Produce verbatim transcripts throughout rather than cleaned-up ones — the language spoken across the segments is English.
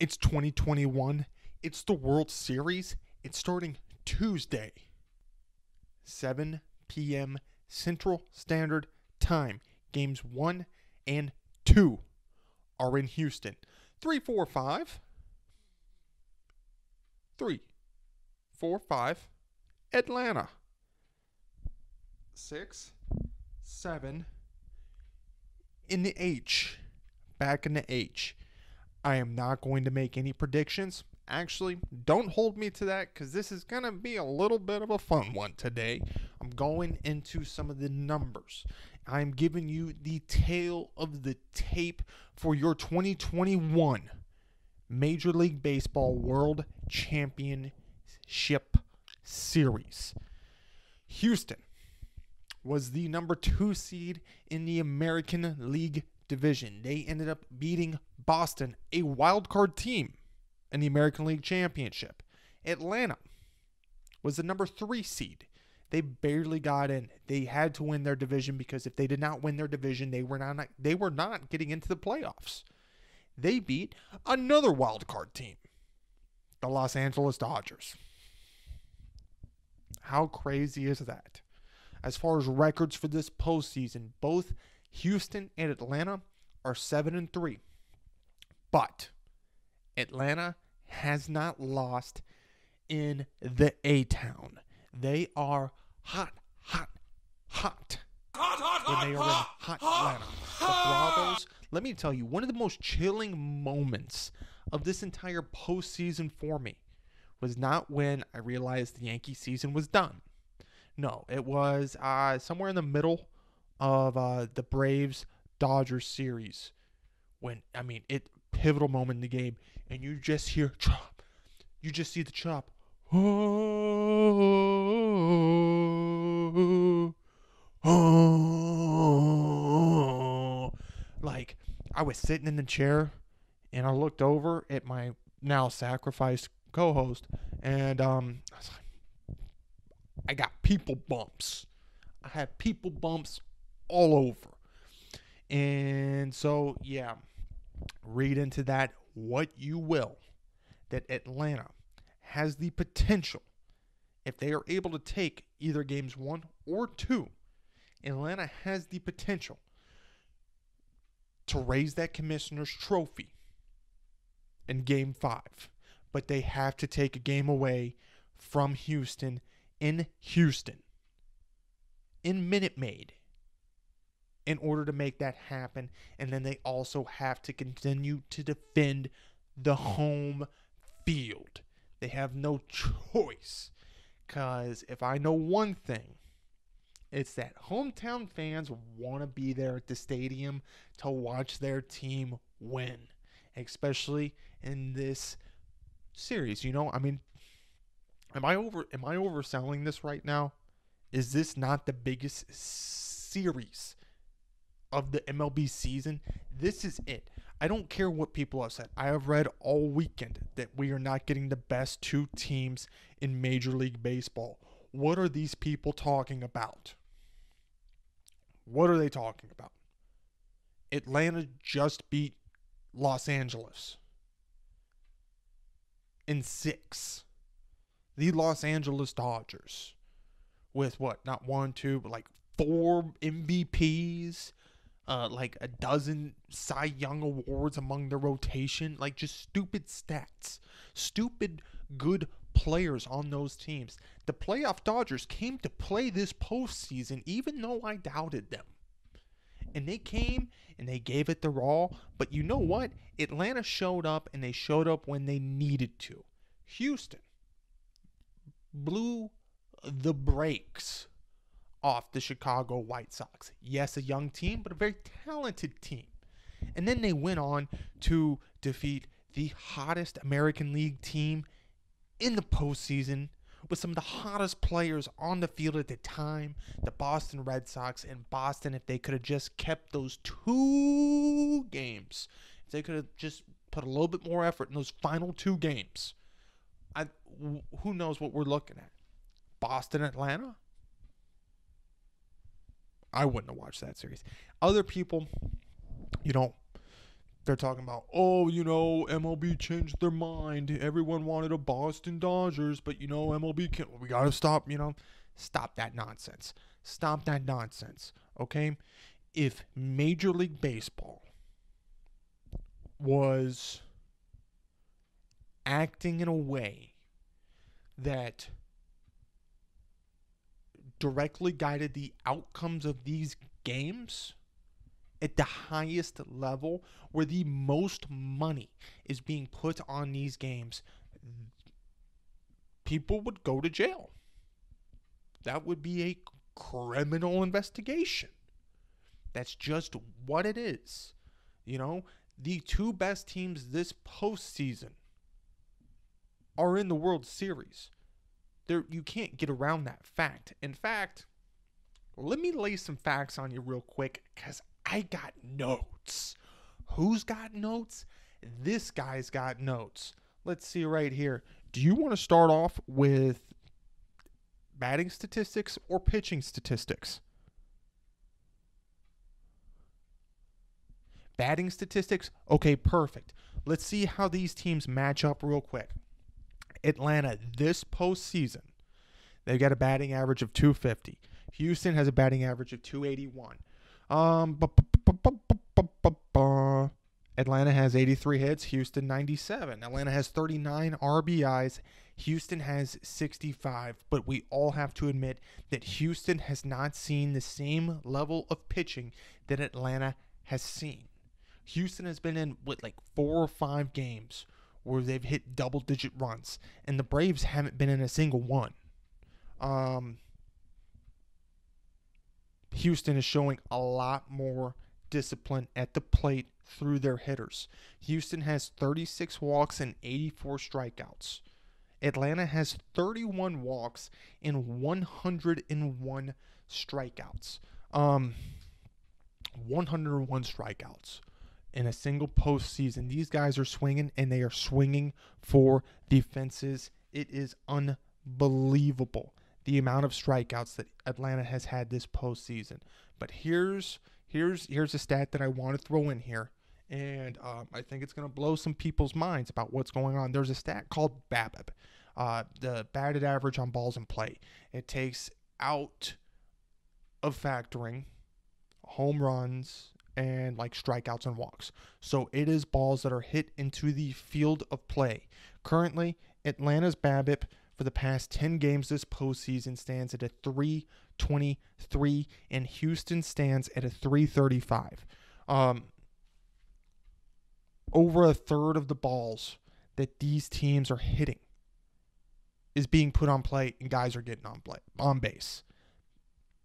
It's twenty twenty-one. It's the World Series. It's starting Tuesday, seven p.m. Central Standard Time. Games one and two are in Houston. Three, four, five. Three, four, five. Atlanta. Six, seven. In the H. Back in the H. I am not going to make any predictions. Actually, don't hold me to that, because this is going to be a little bit of a fun one today. I'm going into some of the numbers. I'm giving you the tail of the tape for your twenty twenty-one Major League Baseball World Championship Series. Houston was the number two seed in the American League Division. They ended up beating Boston, a wild card team, in the American League Championship. Atlanta was the number three seed. They barely got in. They had to win their division, because if they did not win their division, they were not they were not getting into the playoffs. They beat another wild card team, the Los Angeles Dodgers. How crazy is that? As far as records for this postseason, both Houston and Atlanta are seven and three. But Atlanta has not lost in the A-Town. They are hot, hot, hot. Hot, hot, hot, when they are hot, in hot, hot Atlanta. Hot. The Bravos, let me tell you, one of the most chilling moments of this entire postseason for me was not when I realized the Yankee season was done. No, it was uh, somewhere in the middle of uh, the Braves-Dodgers series. When, I mean, it... pivotal moment in the game, and you just hear chop. You just see the chop. Oh, oh, oh. Like, I was sitting in the chair, and I looked over at my now sacrificed co-host, and um, I was like, I got people bumps. I had people bumps all over, and so yeah. Read into that what you will, that Atlanta has the potential, if they are able to take either games one or two, Atlanta has the potential to raise that commissioner's trophy in game five. But they have to take a game away from Houston in Houston, in Minute Maid, in order to make that happen. And then they also have to continue to defend the home field. They have no choice. Because if I know one thing, it's that hometown fans want to be there at the stadium to watch their team win. Especially in this series. You know, I mean, am I over? Am I overselling this right now? Is this not the biggest series of the M L B season? This is it. I don't care what people have said. I have read all weekend that we are not getting the best two teams in Major League Baseball. What are these people talking about? What are they talking about? Atlanta just beat Los Angeles in six. The Los Angeles Dodgers, with what? Not one, two, but like four M V Ps. Uh, like a dozen Cy Young awards among the rotation. Like, just stupid stats. Stupid good players on those teams. The playoff Dodgers came to play this postseason, even though I doubted them. And they came and they gave it their all. But you know what? Atlanta showed up, and they showed up when they needed to. Houston blew the brakes off the Chicago White Sox. Yes, a young team, but a very talented team. And then they went on to defeat the hottest American League team in the postseason, with some of the hottest players on the field at the time, the Boston Red Sox. And Boston, if they could have just kept those two games, if they could have just put a little bit more effort in those final two games, I, who knows what we're looking at? Boston, Atlanta? I wouldn't have watched that series. Other people, you know, They're talking about, oh, you know, M L B changed their mind. Everyone wanted a Boston Dodgers, but, you know, M L B can't. We got to stop, you know. Stop that nonsense. Stop that nonsense, okay? If Major League Baseball was acting in a way that directly guided the outcomes of these games at the highest level, where the most money is being put on these games, people would go to jail. That would be a criminal investigation. That's just what it is. You know, the two best teams this postseason are in the World Series. There, you can't get around that fact. In fact, let me lay some facts on you real quick, because I got notes. Who's got notes? This guy's got notes. Let's see right here. Do you want to start off with batting statistics or pitching statistics? Batting statistics? Okay, perfect. Let's see how these teams match up real quick. Atlanta, this postseason, they've got a batting average of two fifty. Houston has a batting average of two eighty-one. Um, bu- bu- bu- bu- bu- bu- bu- Atlanta has eighty-three hits, Houston ninety-seven. Atlanta has thirty-nine R B Is, Houston has sixty-five. But we all have to admit that Houston has not seen the same level of pitching that Atlanta has seen. Houston has been in with like four or five games where they've hit double-digit runs, and the Braves haven't been in a single one. Um... Houston is showing a lot more discipline at the plate through their hitters. Houston has thirty-six walks and eighty-four strikeouts. Atlanta has thirty-one walks and one hundred one strikeouts. Um, one hundred one strikeouts in a single postseason. These guys are swinging, and they are swinging for the fences. It is unbelievable, the amount of strikeouts that Atlanta has had this postseason. But here's here's here's a stat that I want to throw in here, and um, I think it's going to blow some people's minds about what's going on. There's a stat called BABIP, uh, the batted average on balls in play. It takes out of factoring home runs and like strikeouts and walks. So it is balls that are hit into the field of play. Currently, Atlanta's BABIP for the past ten games this postseason stands at a three twenty-three, and Houston stands at a three thirty-five. Um, over a third of the balls that these teams are hitting is being put on play, and guys are getting on play, on base.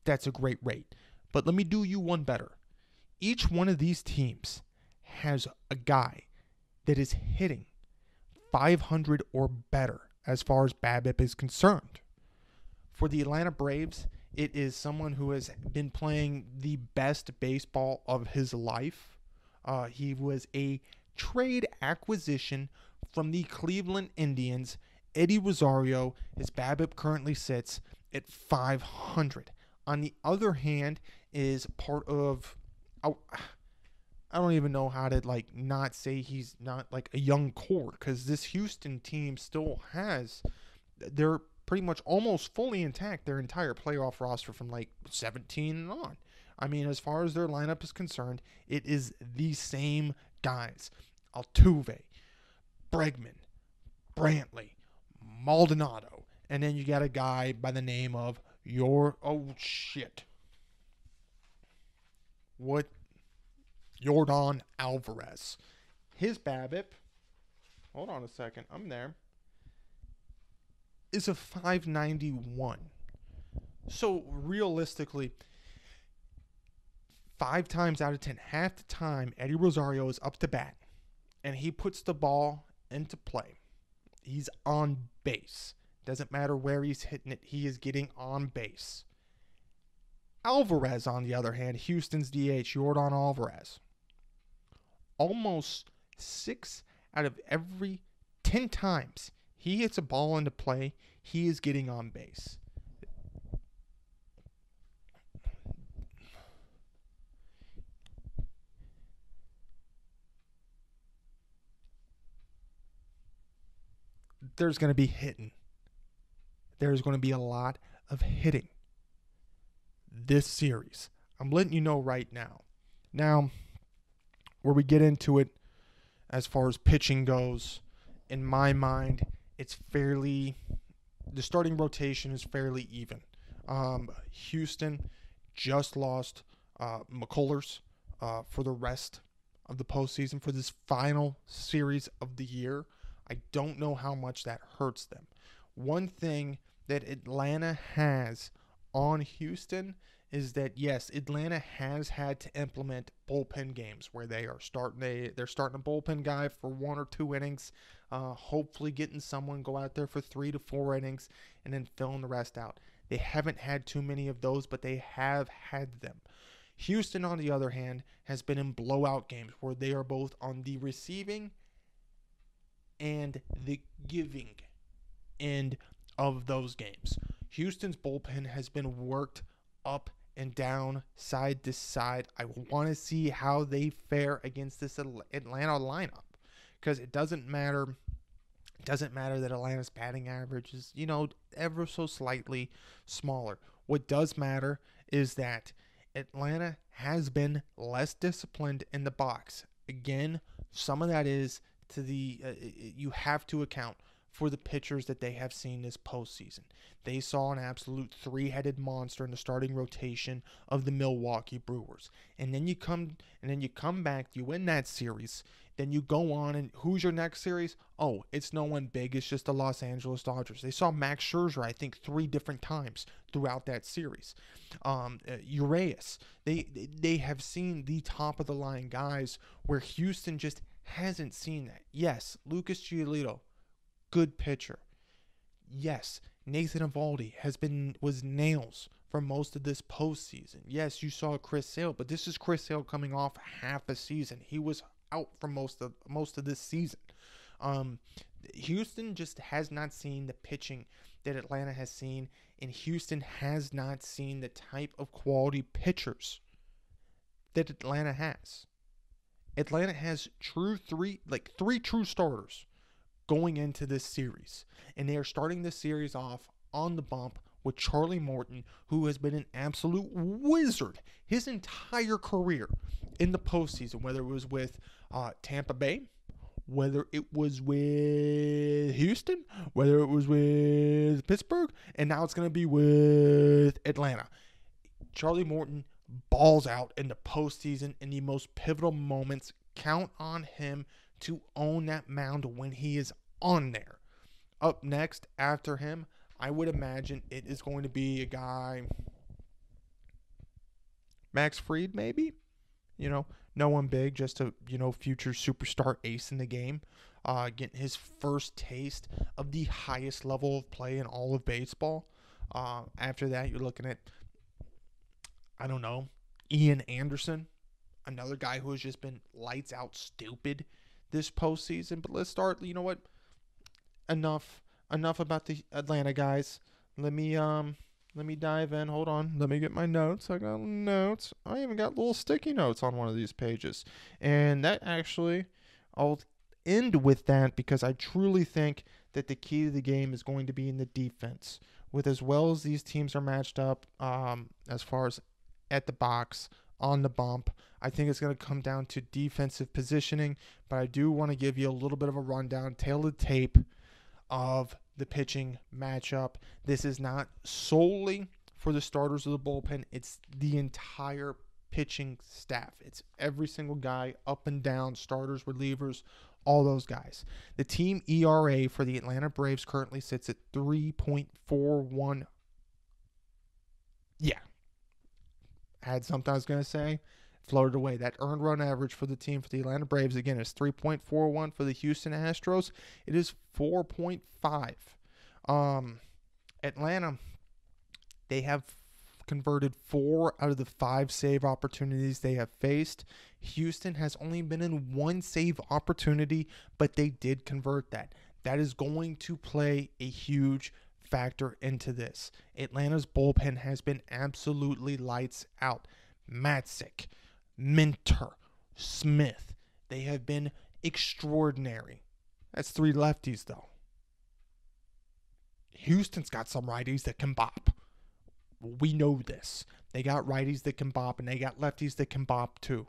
That's a great rate. But let me do you one better. Each one of these teams has a guy that is hitting five hundred or better as far as BABIP is concerned. For the Atlanta Braves, it is someone who has been playing the best baseball of his life. Uh, he was a trade acquisition from the Cleveland Indians. Eddie Rosario, his BABIP currently sits at five hundred. On the other hand, is part of, I, I don't even know how to like not say he's not like a young core, because this Houston team still has, they're pretty much almost fully intact, their entire playoff roster from like seventeen and on. I mean, as far as their lineup is concerned, it is the same guys. Altuve, Bregman, Brantley, Maldonado, and then you got a guy by the name of your, oh shit. What? Yordan Alvarez. His BABIP, hold on a second, I'm there, is a five ninety-one. So realistically, five times out of ten, half the time, Eddie Rosario is up to bat, and he puts the ball into play. He's on base. Doesn't matter where he's hitting it, he is getting on base. Alvarez, on the other hand, Houston's D H, Yordan Alvarez, almost six out of every ten times he hits a ball into play, he is getting on base. there's going to be hitting. There's going to be a lot of hitting this series. I'm letting you know right now. Now, where we get into it, as far as pitching goes, in my mind, it's fairly, the starting rotation is fairly even. Um, Houston just lost uh, McCullers uh, for the rest of the postseason for this final series of the year. I don't know how much that hurts them. One thing that Atlanta has on Houston is that, yes, Atlanta has had to implement bullpen games where they are starting a, they're starting a bullpen guy for one or two innings, uh, hopefully getting someone go out there for three to four innings and then filling the rest out. They haven't had too many of those, but they have had them. Houston, on the other hand, has been in blowout games where they are both on the receiving and the giving end of those games. Houston's bullpen has been worked up and down, side to side. I want to see how they fare against this Atlanta lineup, because it doesn't matter. It doesn't matter that Atlanta's batting average is, you know, ever so slightly smaller. What does matter is that Atlanta has been less disciplined in the box. Again, some of that is to the uh, you have to account for the pitchers that they have seen this postseason. They saw an absolute three-headed monster in the starting rotation of the Milwaukee Brewers. And then you come and then you come back, you win that series, then you go on and who's your next series? Oh, it's no one big, it's just the Los Angeles Dodgers. They saw Max Scherzer, I think, three different times throughout that series. Um, uh, Urias, they they have seen the top of the line guys where Houston just hasn't seen that. Yes, Lucas Giolito, good pitcher. Yes, Nathan Eovaldi has been was nails for most of this postseason. Yes, you saw Chris Sale, but this is Chris Sale coming off half a season. He was out for most of most of this season. Um, Houston just has not seen the pitching that Atlanta has seen, and Houston has not seen the type of quality pitchers that Atlanta has. Atlanta has true three like three true starters going into this series, and they are starting this series off on the bump with Charlie Morton, who has been an absolute wizard his entire career in the postseason, whether it was with uh, Tampa Bay, whether it was with Houston, whether it was with Pittsburgh, and now it's going to be with Atlanta. Charlie Morton balls out in the postseason in the most pivotal moments. Count on him to own that mound when he is on there. Up next after him, I would imagine it is going to be a guy, Max Fried maybe, you know, no one big, just a, you know, future superstar ace in the game, uh, getting his first taste of the highest level of play in all of baseball. Uh, after that, you're looking at, I don't know, Ian Anderson, another guy who has just been lights out stupid this postseason. But let's start, you know what, enough enough about the Atlanta guys. Let me um let me dive in. Hold on, let me get my notes. I got notes. I even got little sticky notes on one of these pages, and that actually, I'll end with that, because I truly think that the key to the game is going to be in the defense. With as well as these teams are matched up, um as far as at the box, on the bump, I think it's going to come down to defensive positioning. But I do want to give you a little bit of a rundown, tail of the tape of the pitching matchup. This is not solely for the starters of the bullpen. It's the entire pitching staff. It's every single guy up and down, starters, relievers, all those guys. The team E R A for the Atlanta Braves currently sits at three point four one. Yeah. Had something I was going to say, floated away. That earned run average for the team for the Atlanta Braves, again, is three point four one. For the Houston Astros, it is four point five. Um, Atlanta, they have converted four out of the five save opportunities they have faced. Houston has only been in one save opportunity, but they did convert that. That is going to play a huge factor into this. Atlanta's bullpen has been absolutely lights out. Matzik, Minter, Smith, they have been extraordinary. That's three lefties, though. Houston's got some righties that can bop. We know this. They got righties that can bop, and they got lefties that can bop too.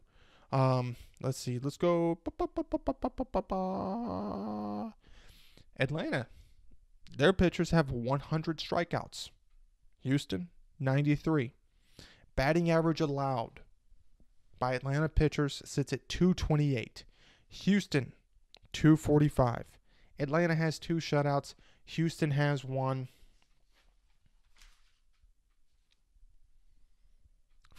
Um, let's see. Let's go. Atlanta. Their pitchers have one hundred strikeouts. Houston, ninety-three. Batting average allowed by Atlanta pitchers sits at two twenty-eight. Houston, two forty-five. Atlanta has two shutouts. Houston has one.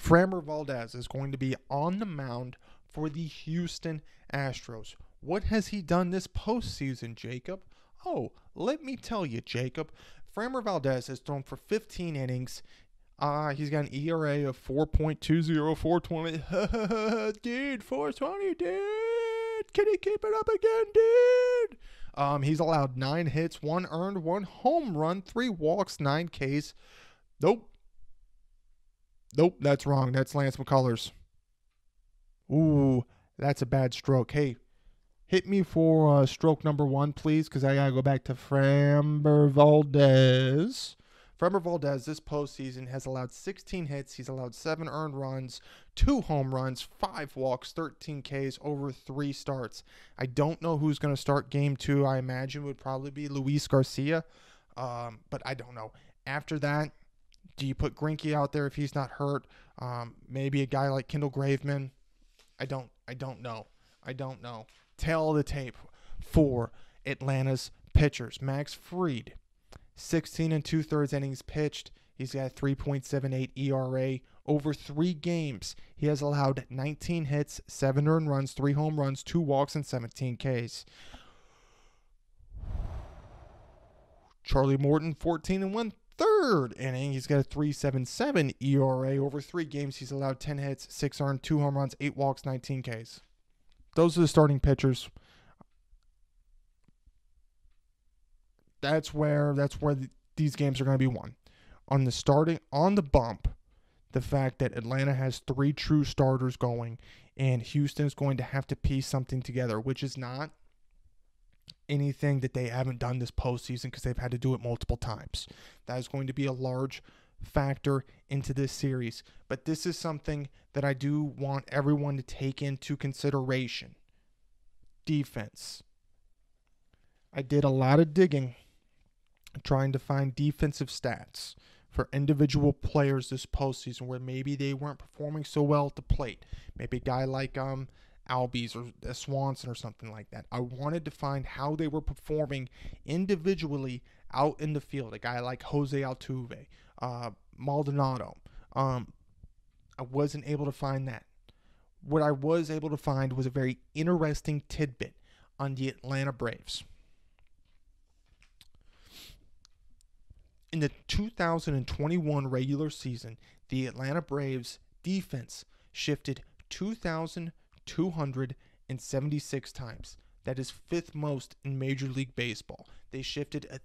Framber Valdez is going to be on the mound for the Houston Astros. What has he done this postseason, Jacob? Oh, let me tell you, Jacob. Framber Valdez has thrown for fifteen innings. Uh, he's got an E R A of four point two oh, four twenty. Dude, four twenty, dude. Can he keep it up again, dude? Um, he's allowed nine hits, one earned, one home run, three walks, nine Ks. Nope. Nope, that's wrong. That's Lance McCullers. Ooh, that's a bad stroke. Hey, hit me for uh, stroke number one, please, because I got to go back to Framber Valdez. Framber Valdez this postseason has allowed sixteen hits. He's allowed seven earned runs, two home runs, five walks, thirteen Ks over three starts. I don't know who's going to start game two. I imagine would probably be Luis Garcia, um, but I don't know. After that, do you put Greinke out there if he's not hurt? Um, maybe a guy like Kendall Graveman. I don't. I don't know. I don't know. Tail of the tape for Atlanta's pitchers. Max Fried, sixteen and two thirds innings pitched. He's got three point seven eight E R A over three games. He has allowed nineteen hits, seven earned runs, three home runs, two walks, and seventeen Ks. Charlie Morton, fourteen and one. Third inning, he's got a three seventy-seven E R A. Over three games, he's allowed ten hits, six earned, two home runs, eight walks, nineteen Ks. Those are the starting pitchers. That's where that's where the, these games are going to be won. On the starting on the bump, the fact that Atlanta has three true starters going, and Houston's going to have to piece something together, which is not anything that they haven't done this postseason because they've had to do it multiple times. That is going to be a large factor into this series. But this is something that I do want everyone to take into consideration. Defense. I did a lot of digging trying to find defensive stats for individual players this postseason where maybe they weren't performing so well at the plate. Maybe a guy like um. Albies or Swanson or something like that. I wanted to find how they were performing individually out in the field. A guy like Jose Altuve, uh, Maldonado. Um, I wasn't able to find that. What I was able to find was a very interesting tidbit on the Atlanta Braves. In the two thousand twenty-one regular season, the Atlanta Braves defense shifted two thousand two hundred seventy-six times. That is fifth most in Major League Baseball. They shifted at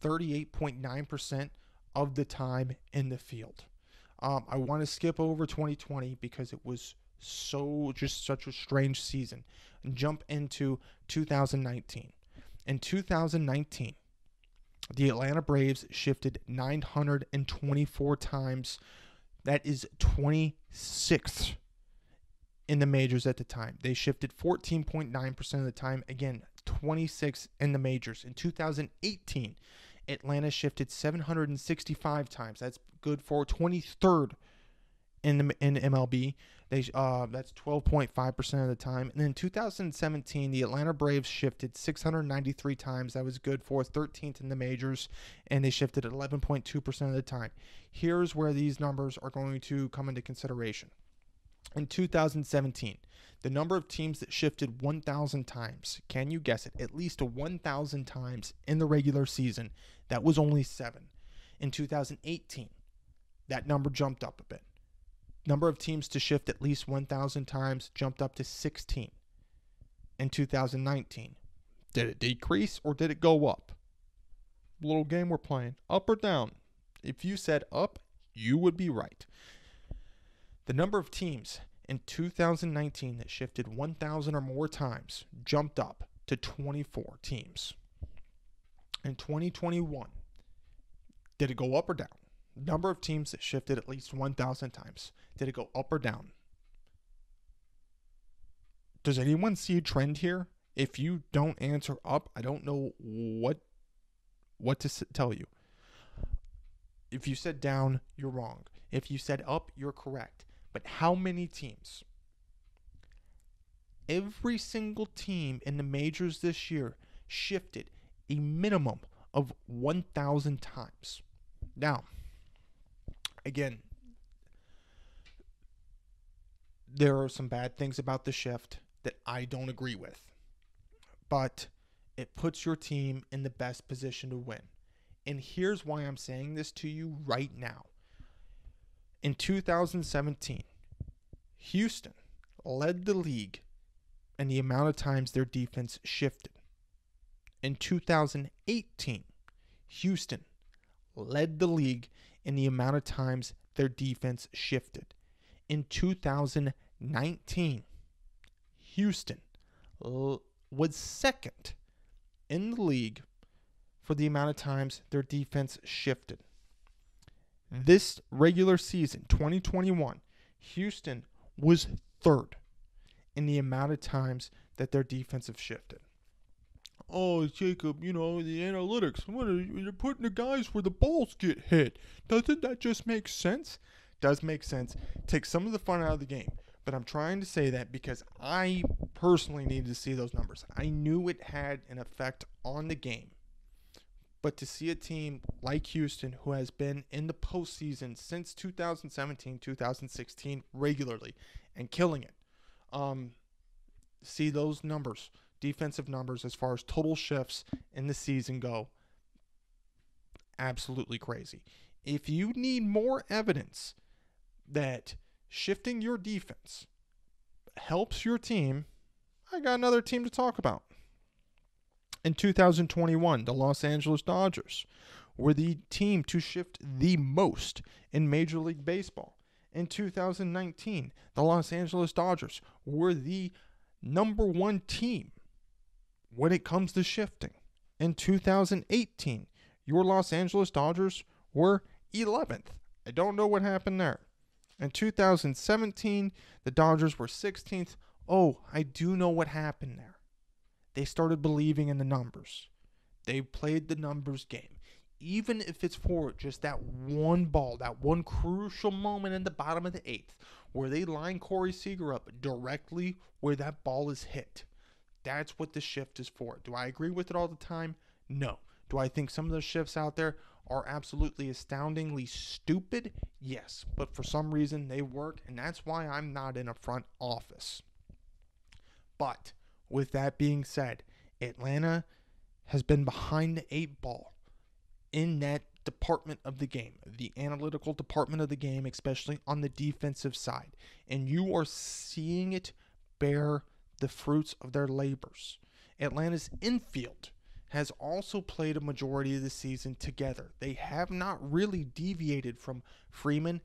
thirty-eight point nine percent uh, of the time in the field. Um, I want to skip over twenty twenty because it was so just such a strange season. And jump into two thousand nineteen. In two thousand nineteen, the Atlanta Braves shifted nine hundred twenty-four times. That is twenty-sixth in the majors at the time. They shifted fourteen point nine percent of the time. Again, twenty-six in the majors. In two thousand eighteen, Atlanta shifted seven hundred sixty-five times. That's good for twenty-third in the in M L B. They uh, that's twelve point five percent of the time. And then in two thousand seventeen, the Atlanta Braves shifted six hundred ninety-three times. That was good for thirteenth in the majors, and they shifted eleven point two percent of the time. Here's where these numbers are going to come into consideration. In two thousand seventeen, the number of teams that shifted one thousand times, can you guess it, at least one thousand times in the regular season, that was only seven. In two thousand eighteen, that number jumped up a bit. Number of teams to shift at least one thousand times jumped up to sixteen. In two thousand nineteen, did it decrease or did it go up? Little game we're playing, up or down. If you said up, you would be right. The number of teams in two thousand nineteen that shifted one thousand or more times jumped up to twenty-four teams. in twenty twenty-one, did it go up or down? Number of teams that shifted at least one thousand times. Did it go up or down? Does anyone see a trend here? If you don't answer up, I don't know what what to tell you. If you said down, you're wrong. If you said up, you're correct. But how many teams? Every single team in the majors this year shifted a minimum of one thousand times. Now, again, there are some bad things about the shift that I don't agree with, but it puts your team in the best position to win. And here's why I'm saying this to you right now. In two thousand seventeen, Houston led the league in the amount of times their defense shifted. In two thousand eighteen, Houston led the league in the amount of times their defense shifted. In two thousand nineteen, Houston l- was second in the league for the amount of times their defense shifted. Mm-hmm. This regular season, twenty twenty-one, Houston was third in the amount of times that their defense have shifted. Oh, Jacob, you know, the analytics. What are you, you're putting the guys where the balls get hit. Doesn't that just make sense? Does make sense. Take some of the fun out of the game. But I'm trying to say that because I personally needed to see those numbers. I knew it had an effect on the game. But to see a team like Houston, who has been in the postseason since two thousand seventeen, two thousand sixteen regularly and killing it, um, see those numbers, defensive numbers as far as total shifts in the season go, absolutely crazy. If you need more evidence that shifting your defense helps your team, I got another team to talk about. In two thousand twenty-one, the Los Angeles Dodgers were the team to shift the most in Major League Baseball. In two thousand nineteen, the Los Angeles Dodgers were the number one team when it comes to shifting. In two thousand eighteen, your Los Angeles Dodgers were eleventh. I don't know what happened there. In two thousand seventeen, the Dodgers were sixteenth. Oh, I do know what happened there. They started believing in the numbers. They played the numbers game. Even if it's for just that one ball, that one crucial moment in the bottom of the eighth, where they line Corey Seager up directly where that ball is hit. That's what the shift is for. Do I agree with it all the time? No. Do I think some of the shifts out there are absolutely astoundingly stupid? Yes. But for some reason, they work, and that's why I'm not in a front office. But with that being said, Atlanta has been behind the eight ball in that department of the game, the analytical department of the game, especially on the defensive side. And you are seeing it bear the fruits of their labors. Atlanta's infield has also played a majority of the season together. They have not really deviated from Freeman,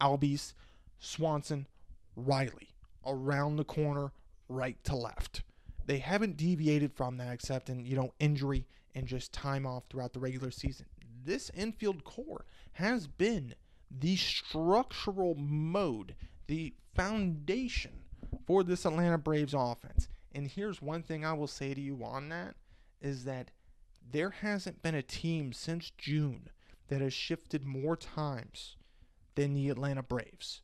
Albies, Swanson, Riley, around the corner, right to left. They haven't deviated from that except in, you know, injury and just time off throughout the regular season. This infield core has been the structural mode, the foundation for this Atlanta Braves offense. And here's one thing I will say to you on that, is that there hasn't been a team since June that has shifted more times than the Atlanta Braves.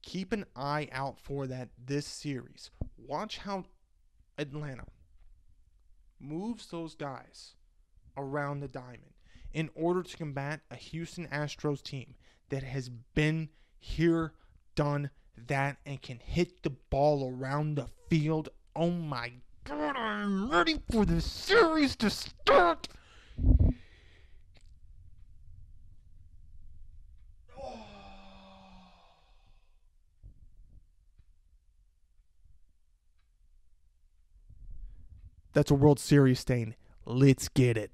Keep an eye out for that this series. Watch how Atlanta moves those guys around the diamond in order to combat a Houston Astros team that has been here, done that, and can hit the ball around the field. Oh my God, I'm ready for this series to start. That's a World Series stain. Let's get it.